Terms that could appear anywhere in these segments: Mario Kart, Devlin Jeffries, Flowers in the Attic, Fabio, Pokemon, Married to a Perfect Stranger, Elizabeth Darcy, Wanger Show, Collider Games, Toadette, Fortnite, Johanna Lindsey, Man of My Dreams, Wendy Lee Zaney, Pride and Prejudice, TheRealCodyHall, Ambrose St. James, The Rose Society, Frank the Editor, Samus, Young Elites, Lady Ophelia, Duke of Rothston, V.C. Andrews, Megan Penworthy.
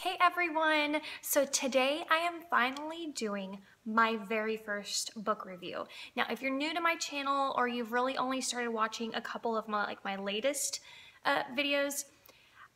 Hey everyone! So today I am finally doing my very first book review. Now if you're new to my channel or you've really only started watching a couple of my latest videos,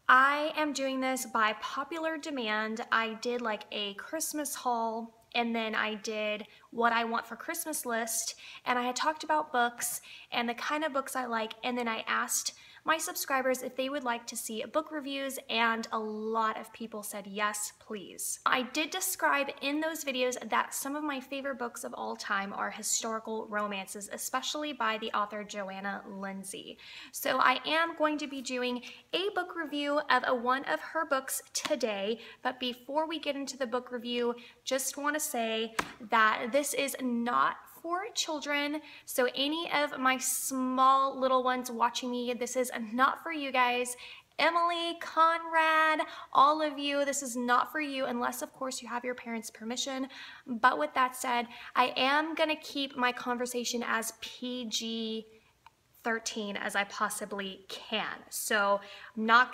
I am doing this by popular demand. I did like a Christmas haul and then I did what I want for Christmas list, and I had talked about books and the kind of books I like, and then I asked my subscribers if they would like to see book reviews, and a lot of people said yes, please. I did describe in those videos that some of my favorite books of all time are historical romances, especially by the author Johanna Lindsey. So I am going to be doing a book review of one of her books today, but before we get into the book review, just want to say that this is not for children, so any of my small little ones watching me, this is not for you guys. Emily, Conrad, all of you, this is not for you unless of course you have your parents' permission. But with that said, I am gonna keep my conversation as PG-13 as I possibly can. So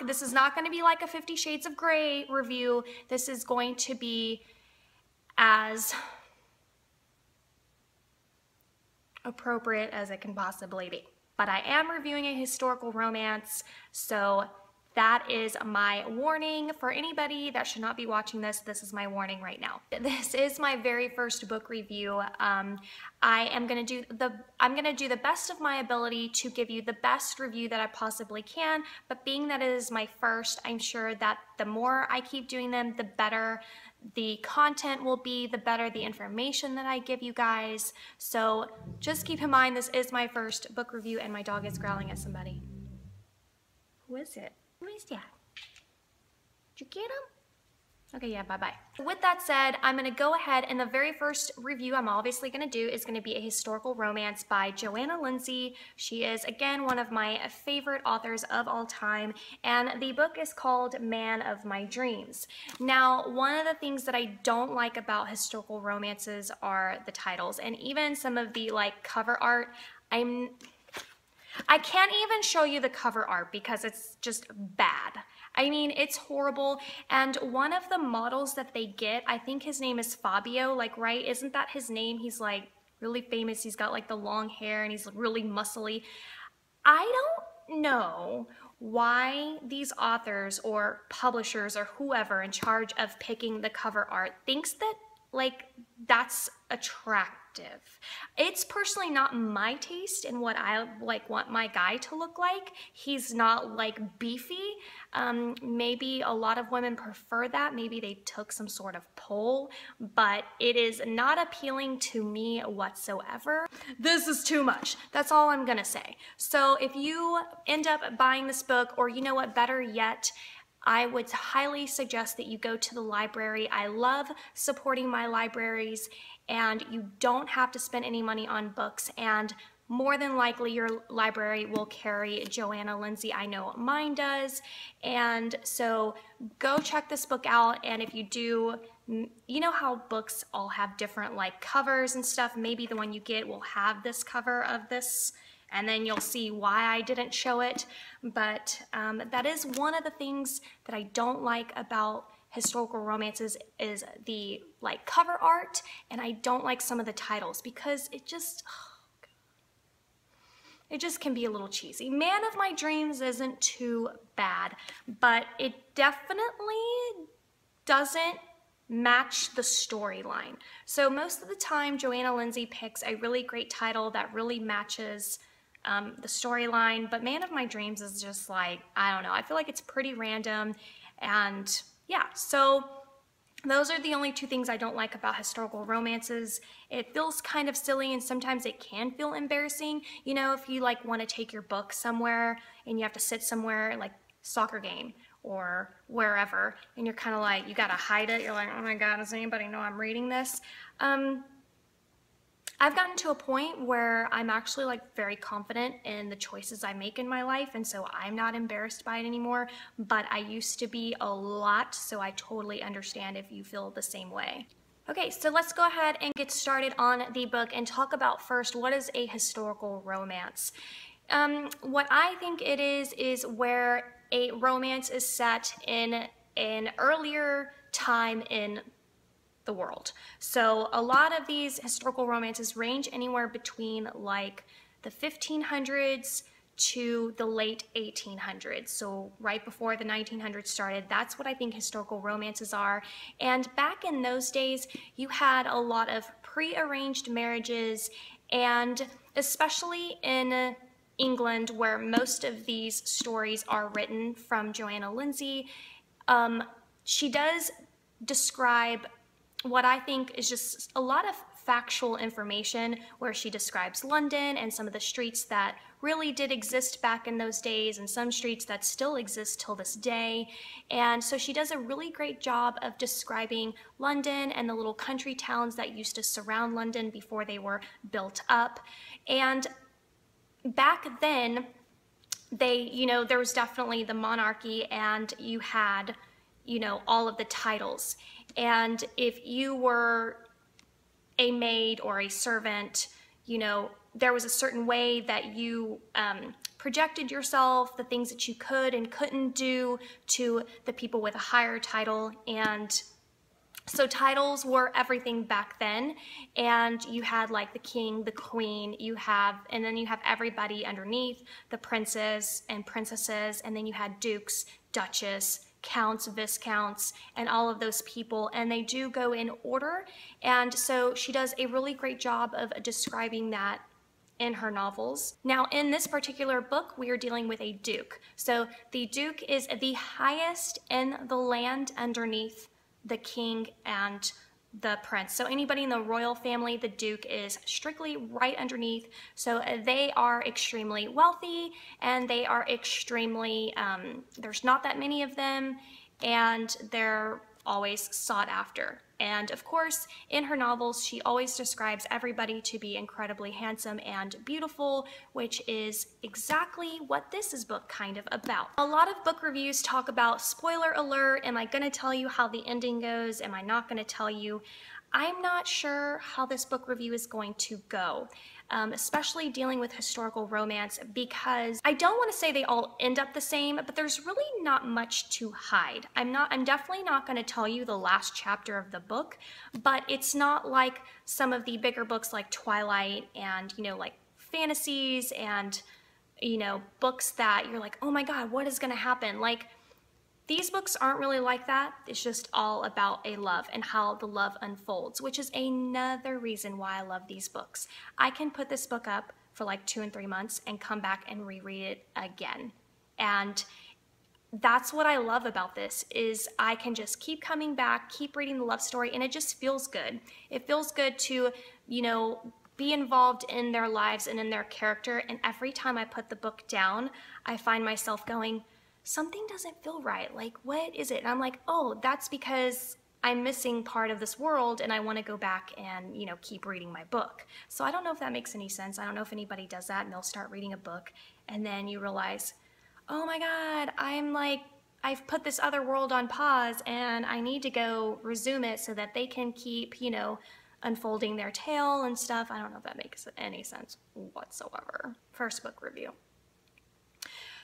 this is not gonna be like a 50 Shades of Grey review. This is going to be as appropriate as it can possibly be. But I am reviewing a historical romance, so that is my warning for anybody that should not be watching this. This is my warning right now. This is my very first book review. I'm gonna do the best of my ability to give you the best review that I possibly can, but being that it is my first, I'm sure that the more I keep doing them, the better the content will be, the better the information that I give you guys. So just keep in mind, this is my first book review, and my dog is growling at somebody. Who is it? Who is that? Did you get him? Okay, yeah, bye-bye. With that said, I'm gonna go ahead, and the very first review I'm obviously gonna do is gonna be a historical romance by Johanna Lindsey. She is, again, one of my favorite authors of all time, and the book is called Man of My Dreams. Now, one of the things that I don't like about historical romances are the titles, and even some of the, like, cover art. I can't even show you the cover art because it's just bad. I mean, it's horrible, and one of the models that they get, I think his name is Fabio, like, right? Isn't that his name? He's, like, really famous. He's got, like, the long hair, and he's really muscly. I don't know why these authors or publishers or whoever in charge of picking the cover art thinks that, like, that's attractive. It's personally not my taste and what I like want my guy to look like. He's not like beefy. Maybe a lot of women prefer that. Maybe they took some sort of poll, but it is not appealing to me whatsoever. This is too much. That's all I'm gonna say. So if you end up buying this book, or you know what, better yet, I would highly suggest that you go to the library. I love supporting my libraries, and you don't have to spend any money on books, and more than likely your library will carry Johanna Lindsey. I know mine does, and so go check this book out. And if you do, you know how books all have different like covers and stuff, maybe the one you get will have this cover of this, and then you'll see why I didn't show it. But that is one of the things that I don't like about historical romances, is the like cover art, and I don't like some of the titles because it just can be a little cheesy. Man of My Dreams isn't too bad, but it definitely doesn't match the storyline. So most of the time, Johanna Lindsey picks a really great title that really matches the storyline, but Man of My Dreams is just like, I don't know, I feel like it's pretty random, and yeah, so those are the only two things I don't like about historical romances. It feels kind of silly, and sometimes it can feel embarrassing. You know, if you like want to take your book somewhere and you have to sit somewhere, like soccer game or wherever, and you're kind of like, you gotta hide it, you're like, oh my god, does anybody know I'm reading this? I've gotten to a point where I'm actually like very confident in the choices I make in my life, and so I'm not embarrassed by it anymore, but I used to be a lot, so I totally understand if you feel the same way. Okay, so let's go ahead and get started on the book and talk about first, what is a historical romance? What I think it is where a romance is set in an earlier time in the world. So a lot of these historical romances range anywhere between like the 1500s to the late 1800s, so right before the 1900s started. That's what I think historical romances are. And back in those days, you had a lot of pre-arranged marriages, and especially in England, where most of these stories are written from Johanna Lindsey, she does describe what I think is just a lot of factual information, where she describes London and some of the streets that really did exist back in those days and some streets that still exist till this day. And so she does a really great job of describing London and the little country towns that used to surround London before they were built up. And back then, they, you know, there was definitely the monarchy, and you had, you know, all of the titles. And if you were a maid or a servant, you know, there was a certain way that you projected yourself, the things that you could and couldn't do to the people with a higher title. And so titles were everything back then. And you had like the king, the queen, you have, and then you have everybody underneath, the princes and princesses, and then you had dukes, duchess, counts, viscounts, and all of those people, and they do go in order. And so she does a really great job of describing that in her novels. Now, in this particular book, we are dealing with a duke. So the duke is the highest in the land underneath the king and the prince. So anybody in the royal family, the duke is strictly right underneath. So they are extremely wealthy, and they are extremely, there's not that many of them, and they're always sought after. And of course, in her novels, she always describes everybody to be incredibly handsome and beautiful, which is exactly what this book kind of about. A lot of book reviews talk about spoiler alert. Am I gonna tell you how the ending goes? Am I not gonna tell you? I'm not sure how this book review is going to go, especially dealing with historical romance, because I don't want to say they all end up the same, but there's really not much to hide. I'm definitely not going to tell you the last chapter of the book, but it's not like some of the bigger books like Twilight and, you know, like fantasies and, you know, books that you're like, oh my God, what is going to happen? Like, these books aren't really like that. It's just all about a love and how the love unfolds, which is another reason why I love these books. I can put this book up for like 2 and 3 months and come back and reread it again. And that's what I love about this, is I can just keep coming back, keep reading the love story, and it just feels good. It feels good to, you know, be involved in their lives and in their character. And every time I put the book down, I find myself going, something doesn't feel right. Like, what is it? And I'm like, oh, that's because I'm missing part of this world, and I want to go back and, you know, keep reading my book. So I don't know if that makes any sense. I don't know if anybody does that, and they'll start reading a book and then you realize, oh my God, I'm like, I've put this other world on pause and I need to go resume it so that they can keep, you know, unfolding their tale and stuff. I don't know if that makes any sense whatsoever. First book review.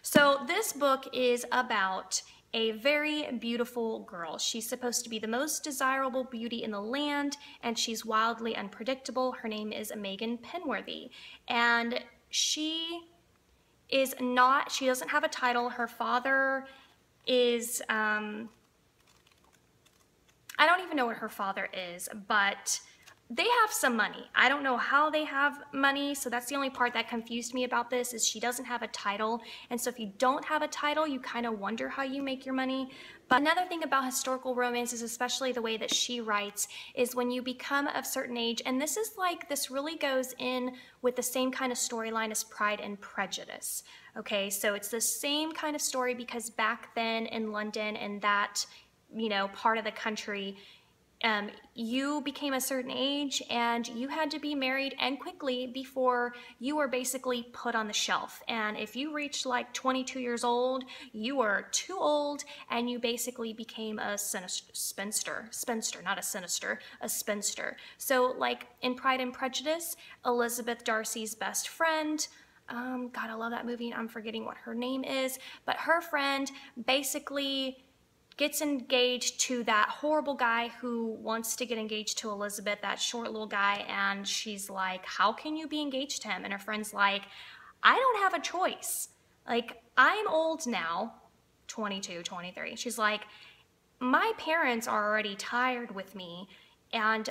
So this book is about a very beautiful girl. She's supposed to be the most desirable beauty in the land, and she's wildly unpredictable. Her name is Megan Penworthy, and she doesn't have a title. Her father is, I don't even know what her father is, but they have some money. I don't know how they have money, so that's the only part that confused me about this, is she doesn't have a title. And so if you don't have a title, you kind of wonder how you make your money. But another thing about historical romances, especially the way that she writes, is when you become of certain age, and this is like, this really goes in with the same kind of storyline as Pride and Prejudice. Okay, so it's the same kind of story, because back then in London and that, you know, part of the country, you became a certain age and you had to be married, and quickly, before you were basically put on the shelf. And if you reached like 22 years old, you were too old, and you basically became a spinster. So like in Pride and Prejudice, Elizabeth Darcy's best friend, God, I love that movie, and I'm forgetting what her name is, but her friend basically gets engaged to that horrible guy who wants to get engaged to Elizabeth, that short little guy, and she's like, how can you be engaged to him? And her friend's like, I don't have a choice. Like, I'm old now, 22, 23. She's like, my parents are already tired with me, and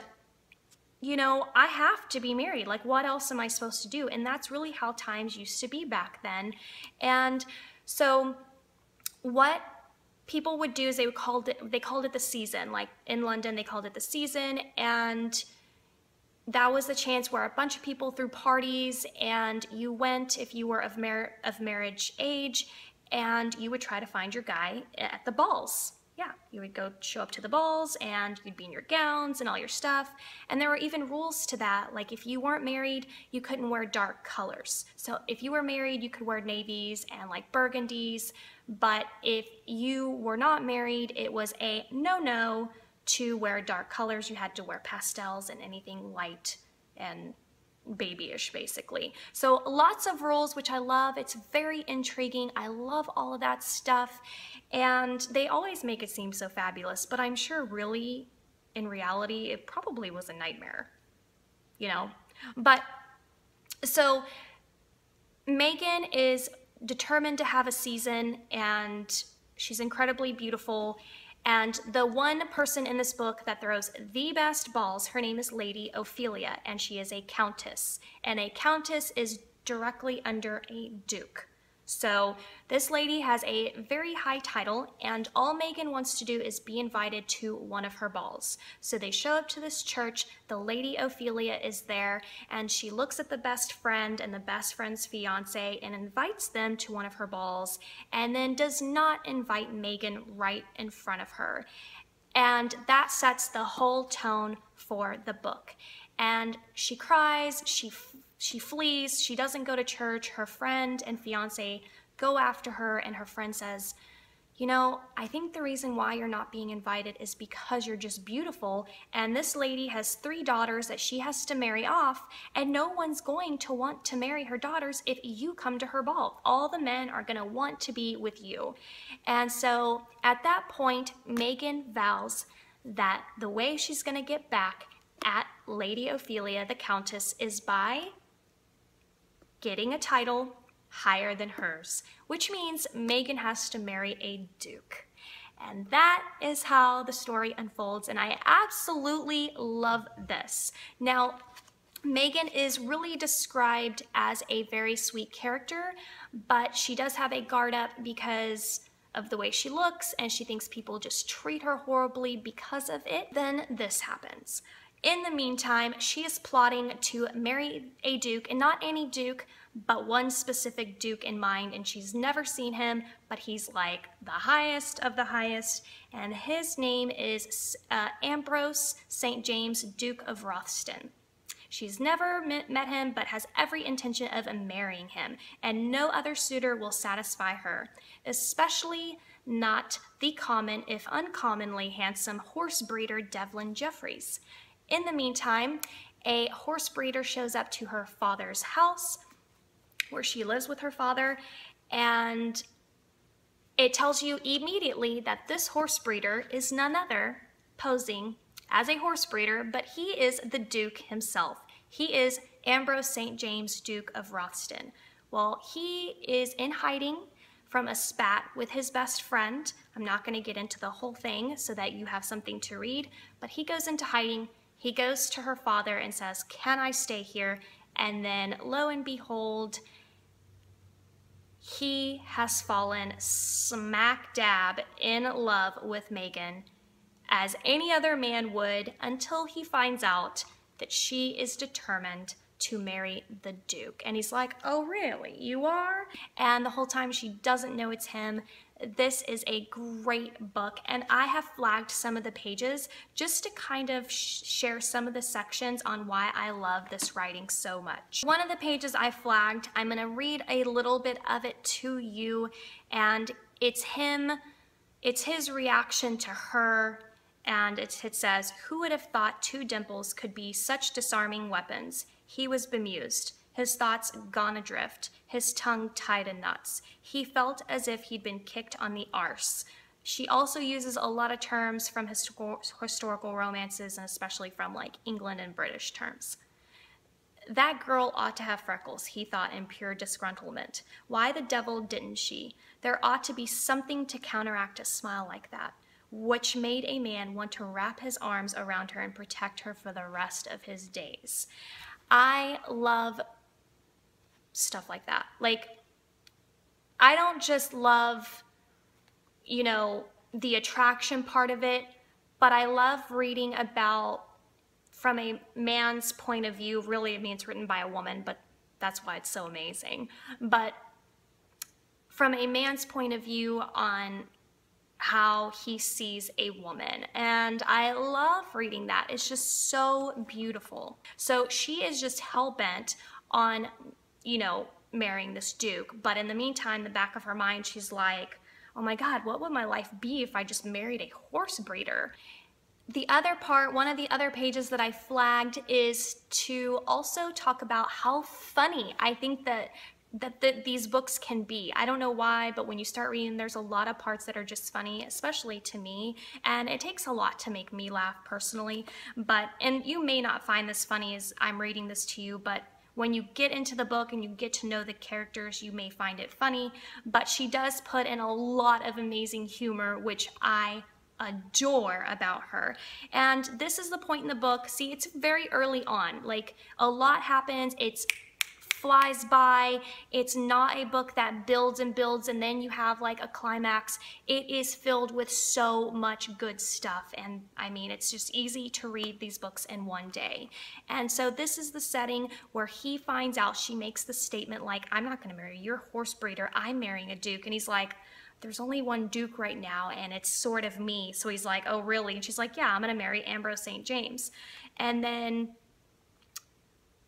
you know, I have to be married. Like, what else am I supposed to do? And that's really how times used to be back then. And so what people would do is they called it the season. Like in London, they called it the season, and that was the chance where a bunch of people threw parties, and you went if you were of marriage age, and you would try to find your guy at the balls. Yeah, you would go show up to the balls, and you'd be in your gowns and all your stuff. And there were even rules to that, like if you weren't married, you couldn't wear dark colors. So if you were married, you could wear navies and like burgundies, but if you were not married, it was a no-no to wear dark colors. You had to wear pastels and anything light and babyish, basically. So lots of rules, which I love. It's very intriguing. I love all of that stuff, and they always make it seem so fabulous, but I'm sure really in reality it probably was a nightmare, you know. But so Megan is determined to have a season, and she's incredibly beautiful. And the one person in this book that throws the best balls, her name is Lady Ophelia, and she is a countess. And a countess is directly under a duke. So this lady has a very high title, and all Megan wants to do is be invited to one of her balls. So they show up to this church, the Lady Ophelia is there, and she looks at the best friend and the best friend's fiance and invites them to one of her balls, and then does not invite Megan right in front of her. And that sets the whole tone for the book. And she cries, she flees, she doesn't go to church. Her friend and fiance go after her, and her friend says, you know, I think the reason why you're not being invited is because you're just beautiful, and this lady has 3 daughters that she has to marry off, and no one's going to want to marry her daughters if you come to her ball. All the men are going to want to be with you. And so at that point, Megan vows that the way she's going to get back at Lady Ophelia, the countess, is by getting a title higher than hers, which means Megan has to marry a duke. And that is how the story unfolds, and I absolutely love this. Now, Megan is really described as a very sweet character, but she does have a guard up because of the way she looks, and she thinks people just treat her horribly because of it. Then this happens. In the meantime, she is plotting to marry a duke, and not any duke, but one specific duke in mind, and she's never seen him, but he's like the highest of the highest, and his name is Ambrose St. James, Duke of Rothston. She's never met him, but has every intention of marrying him, and no other suitor will satisfy her, especially not the common, if uncommonly handsome, horse breeder Devlin Jeffries. In the meantime, a horse breeder shows up to her father's house, where she lives with her father, and it tells you immediately that this horse breeder is none other, posing as a horse breeder, but he is the Duke himself. He is Ambrose St. James, Duke of Rothston. Well, he is in hiding from a spat with his best friend. I'm not going to get into the whole thing so that you have something to read, but he goes into hiding. He goes to her father and says, can I stay here? And then lo and behold, he has fallen smack dab in love with Megan, as any other man would, until he finds out that she is determined to marry the Duke. And he's like, oh really, you are? And the whole time she doesn't know it's him. This is a great book, and I have flagged some of the pages just to kind of share some of the sections on why I love this writing so much. One of the pages I flagged, I'm going to read a little bit of it to you, and it's his reaction to her, and it says, who would have thought two dimples could be such disarming weapons? He was bemused. His thoughts gone adrift, his tongue tied in knots. He felt as if he'd been kicked on the arse. She also uses a lot of terms from historical romances, and especially from like England and British terms. That girl ought to have freckles, he thought in pure disgruntlement. Why the devil didn't she? There ought to be something to counteract a smile like that, which made a man want to wrap his arms around her and protect her for the rest of his days. I love stuff like that. Like, I don't just love, you know, the attraction part of it, but I love reading about, from a man's point of view. Really, I mean, it's written by a woman, but that's why it's so amazing. But from a man's point of view on how he sees a woman. And I love reading that. It's just so beautiful. So she is just hell-bent on, you know, marrying this Duke. But in the meantime, in the back of her mind, she's like, oh my God, what would my life be if I just married a horse breeder? The other part, one of the other pages that I flagged, is to also talk about how funny I think that these books can be. I don't know why, but when you start reading, there's a lot of parts that are just funny, especially to me, and it takes a lot to make me laugh personally. But, and you may not find this funny as I'm reading this to you, but when you get into the book and you get to know the characters, you may find it funny, but she does put in a lot of amazing humor, which I adore about her. And this is the point in the book. See, it's very early on. Like, a lot happens. It flies by. It's not a book that builds and builds and then you have like a climax. It is filled with so much good stuff. And I mean, it's just easy to read these books in one day. And so this is the setting where he finds out. She makes the statement like, I'm not going to marry your horse breeder. I'm marrying a Duke. And he's like, there's only one Duke right now, and it's sort of me. So he's like, oh, really? And she's like, yeah, I'm going to marry Ambrose St. James. And then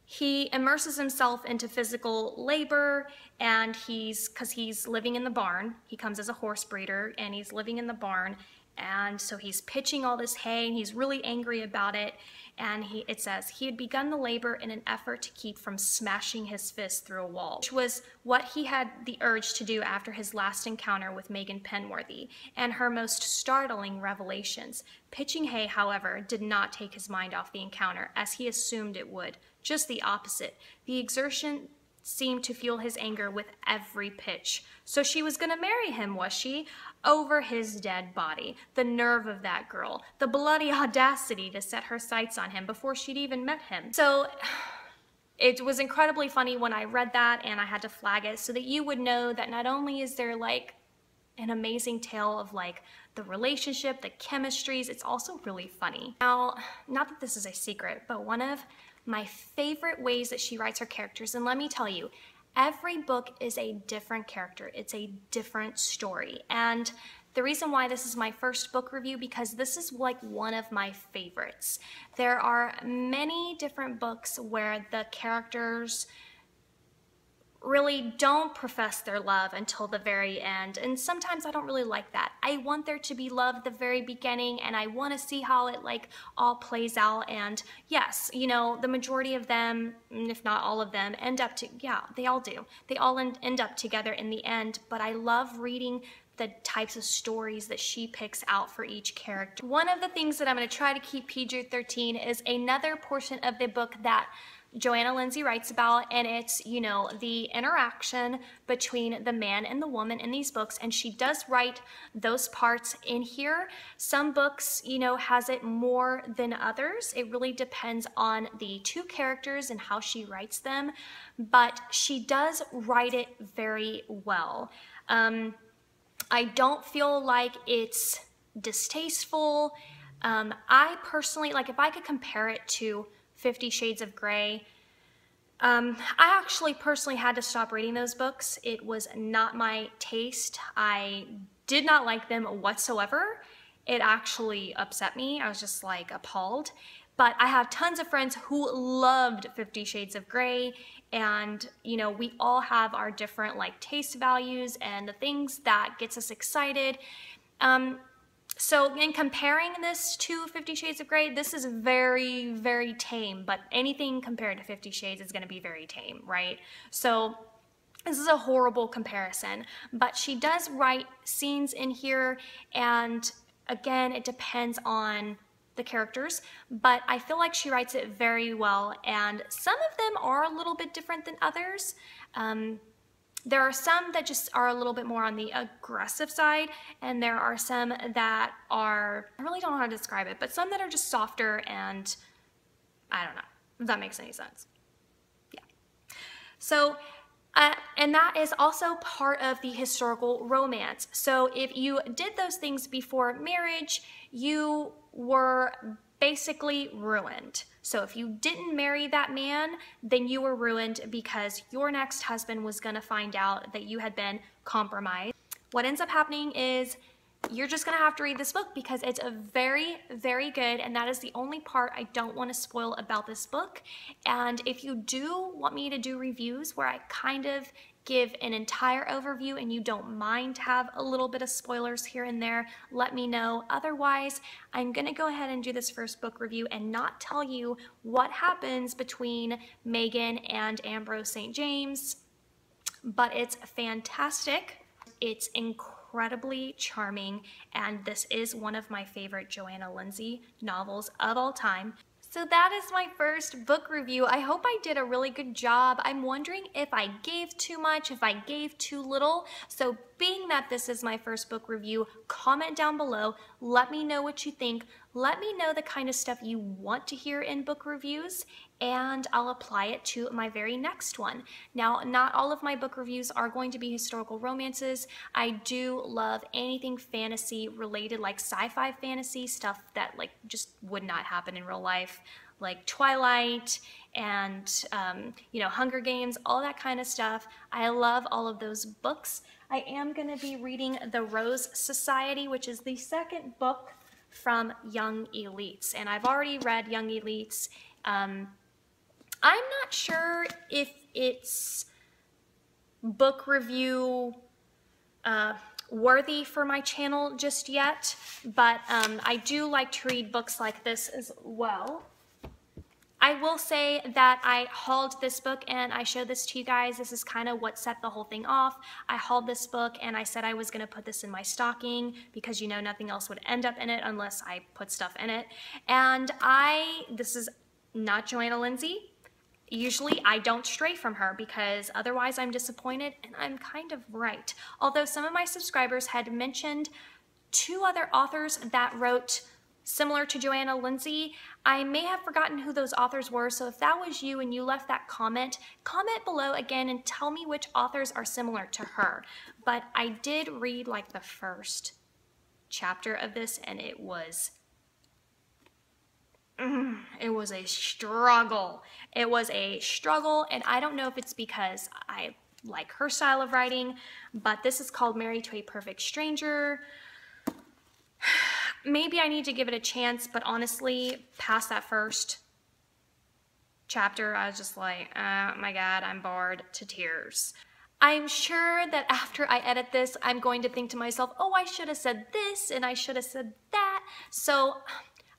he immerses himself into physical labor, and because he's living in the barn. He comes as a horse breeder, and he's living in the barn. And so he's pitching all this hay, and he's really angry about it. And it says, he had begun the labor in an effort to keep from smashing his fist through a wall, which was what he had the urge to do after his last encounter with Megan Penworthy and her most startling revelations. Pitching hay, however, did not take his mind off the encounter, as he assumed it would. Just the opposite. The exertion seemed to fuel his anger with every pitch. So she was going to marry him, was she? Over his dead body. The nerve of that girl. The bloody audacity to set her sights on him before she'd even met him. So it was incredibly funny when I read that, and I had to flag it so that you would know that not only is there like an amazing tale of like the relationship, the chemistries, it's also really funny. Now, not that this is a secret, but one of my favorite ways that she writes her characters, and let me tell you, every book is a different character. It's a different story. And the reason why this is my first book review, because this is like one of my favorites. There are many different books where the characters really don't profess their love until the very end, and sometimes I don't really like that. I want there to be love at the very beginning, and I want to see how it like all plays out. And yes, you know, the majority of them, if not all of them, end up to, yeah, they all do. They all end up together in the end, but I love reading the types of stories that she picks out for each character. One of the things that I'm going to try to keep PG-13 is another portion of the book that Johanna Lindsey writes about, and it's, you know, the interaction between the man and the woman in these books, and she does write those parts in here. Some books, you know, has it more than others. It really depends on the two characters and how she writes them, but she does write it very well. I don't feel like it's distasteful. I personally, like, if I could compare it to 50 Shades of Grey. I actually personally had to stop reading those books. It was not my taste. I did not like them whatsoever. It actually upset me. I was just like appalled. But I have tons of friends who loved 50 Shades of Grey, and you know, we all have our different like taste values and the things that gets us excited. So in comparing this to 50 Shades of Grey, this is very, very tame, but anything compared to 50 Shades is going to be very tame, right? So This is a horrible comparison, but she does write scenes in here, and again, it depends on the characters, but I feel like she writes it very well, and some of them are a little bit different than others. There are some that just are a little bit more on the aggressive side, and there are some that are, I really don't know how to describe it, but some that are just softer, and I don't know if that makes any sense. Yeah. So, and that is also part of the historical romance. So if you did those things before marriage, you were basically ruined. So if you didn't marry that man, then you were ruined because your next husband was gonna find out that you had been compromised. What ends up happening is you're just gonna have to read this book because it's a very, very good, and that is the only part I don't want to spoil about this book. And if you do want me to do reviews where I kind of give an entire overview and you don't mind to have a little bit of spoilers here and there, let me know. Otherwise, I'm gonna go ahead and do this first book review and not tell you what happens between Megan and Ambrose St. James, but it's fantastic. It's incredibly charming, and this is one of my favorite Johanna Lindsey novels of all time. So that is my first book review. I hope I did a really good job. I'm wondering if I gave too much, if I gave too little. So being that this is my first book review, comment down below. Let me know what you think. Let me know the kind of stuff you want to hear in book reviews, and I'll apply it to my very next one. Now, not all of my book reviews are going to be historical romances. I do love anything fantasy related, like sci-fi fantasy, stuff that like just would not happen in real life, like Twilight and you know, Hunger Games, all that kind of stuff. I love all of those books. I am going to be reading The Rose Society, which is the second book from Young Elites, and I've already read Young Elites. I'm not sure if it's book review worthy for my channel just yet, but I do like to read books like this as well. I will say that I hauled this book, and I showed this to you guys. This is kind of what set the whole thing off. I hauled this book, and I said I was going to put this in my stocking because, you know, nothing else would end up in it unless I put stuff in it. And this is not Johanna Lindsey. Usually I don't stray from her because otherwise I'm disappointed, and I'm kind of right. Although some of my subscribers had mentioned two other authors that wrote similar to Johanna Lindsey. I may have forgotten who those authors were, so if that was you and you left that comment, comment below again and tell me which authors are similar to her. But I did read like the first chapter of this, and it was a struggle. It was a struggle, and I don't know if it's because I like her style of writing, but this is called Married to a Perfect Stranger. Maybe I need to give it a chance, but honestly, past that first chapter, I was just like, oh my God, I'm bored to tears. I'm sure that after I edit this, I'm going to think to myself, oh, I should have said this, and I should have said that. So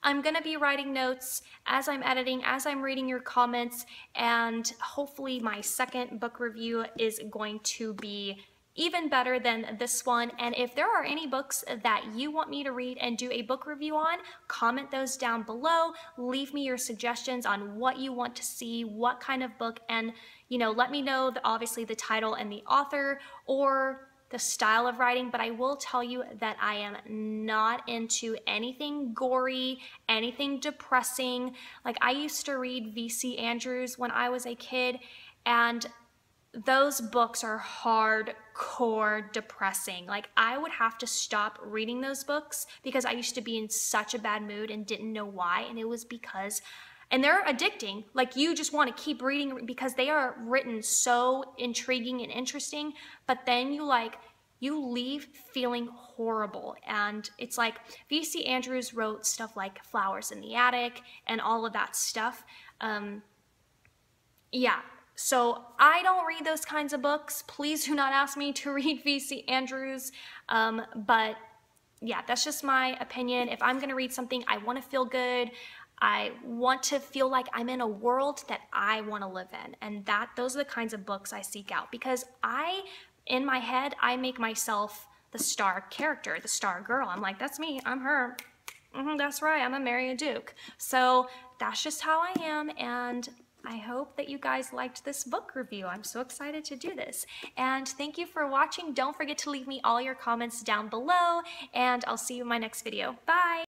I'm gonna be writing notes as I'm editing, as I'm reading your comments, and hopefully my second book review is going to be even better than this one. And if there are any books that you want me to read and do a book review on, comment those down below. Leave me your suggestions on what you want to see, what kind of book, and, you know, let me know obviously the title and the author or the style of writing. But I will tell you that I am not into anything gory, anything depressing. Like, I used to read V.C. Andrews when I was a kid, and those books are hardcore depressing. Like, I would have to stop reading those books because I used to be in such a bad mood and didn't know why, and it was because, and they're addicting. Like, you just want to keep reading because they are written so intriguing and interesting, but then you leave feeling horrible. And it's like, V.C. Andrews wrote stuff like Flowers in the Attic and all of that stuff. Yeah. So I don't read those kinds of books. Please do not ask me to read V.C. Andrews. But yeah, that's just my opinion. If I'm gonna read something, I wanna feel good. I want to feel like I'm in a world that I want to live in, and that those are the kinds of books I seek out, because I, in my head, I make myself the star character, the star girl. I'm like, that's me, I'm her. Mm-hmm, that's right, I'm gonna marry a duke. So that's just how I am, and I hope that you guys liked this book review. I'm so excited to do this. And thank you for watching. Don't forget to leave me all your comments down below, and I'll see you in my next video. Bye!